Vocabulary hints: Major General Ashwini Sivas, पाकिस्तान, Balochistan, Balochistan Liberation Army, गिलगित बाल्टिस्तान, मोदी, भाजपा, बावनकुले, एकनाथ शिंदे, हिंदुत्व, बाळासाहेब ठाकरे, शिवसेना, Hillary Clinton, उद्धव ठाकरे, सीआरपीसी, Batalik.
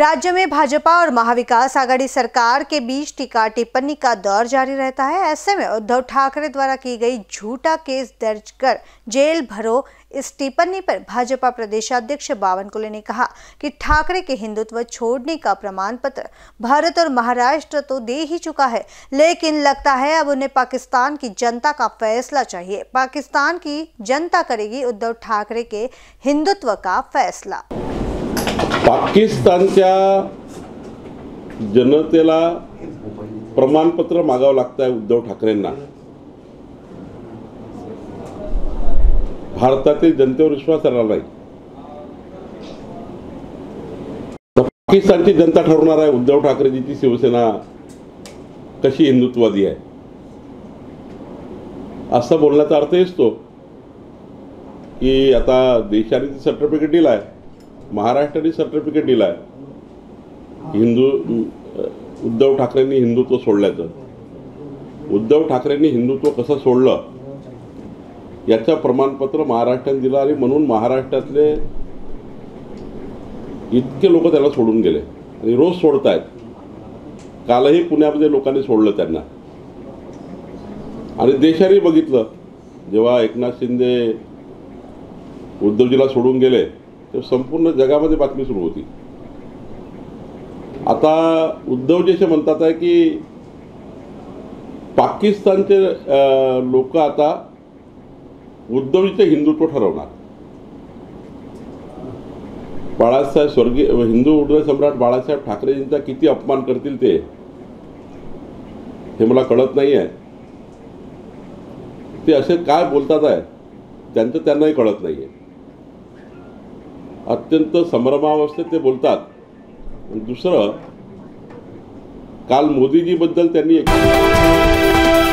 राज्य में भाजपा और महाविकास आघाड़ी सरकार के बीच टीका टिप्पणी का दौर जारी रहता है। ऐसे में उद्धव ठाकरे द्वारा की गई झूठा केस दर्ज कर जेल भरो इस टिप्पणी पर भाजपा प्रदेशाध्यक्ष बावनकुले ने कहा कि ठाकरे के हिंदुत्व छोड़ने का प्रमाण पत्र भारत और महाराष्ट्र तो दे ही चुका है, लेकिन लगता है अब उन्हें पाकिस्तान की जनता का फैसला चाहिए। पाकिस्तान की जनता करेगी उद्धव ठाकरे के हिंदुत्व का फैसला। पाकिस्तानच्या जनतेला प्रमाणपत्र मागावं लागतं आहे उद्धव ठाकरेंना। भारतातील जनतेवर विश्वास राहिला नाही। पाकिस्तानची जनता ठरवणार आहे उद्धव ठाकरेजीची शिवसेना कशी हिंदुत्ववादी आहे। असं बोलण्याचा अर्थ हेच तो की आता देशाने सर्टिफिकेट दिला आहे, महाराष्ट्राने सर्टिफिकेट दिला आहे हिंदू उद्धव ठाकरेंनी हिंदुत्व सोडल्याचं। उद्धव ठाकरेंनी हिंदुत्व कसं सोडलं याचं प्रमाणपत्र महाराष्ट्राने दिलं आणि म्हणून महाराष्ट्रातले इतके लोक त्याला सोडून गेले आणि रोज सोडतायत। कालही पुण्यामध्ये लोकांनी सोडलं त्यांना। आणि देशाने बघितलं जेव्हा एकनाथ शिंदे उद्धवजीला सोडून गेले तो संपूर्ण जगामध्ये बातमी सुरू होती। आता उद्धव जी से म्हणतात आहे की पाकिस्तानचे लोक आता उद्धवजीचे हिंदुत्व ठरवणार। बाळासाहेब स्वर्गीय हिंदू उद्र सम्राट बाळासाहेब ठाकरेजींचा किती अपमान करतील ते हे मला कळत नाही आहे। ते असे काय बोलतात आहे त्यांचं त्यांनाही कळत नाही आहे। अत्यंत संभ्रमावस्थेत ते बोलतात। दुसरं काल मोदीजीबद्दल त्यांनी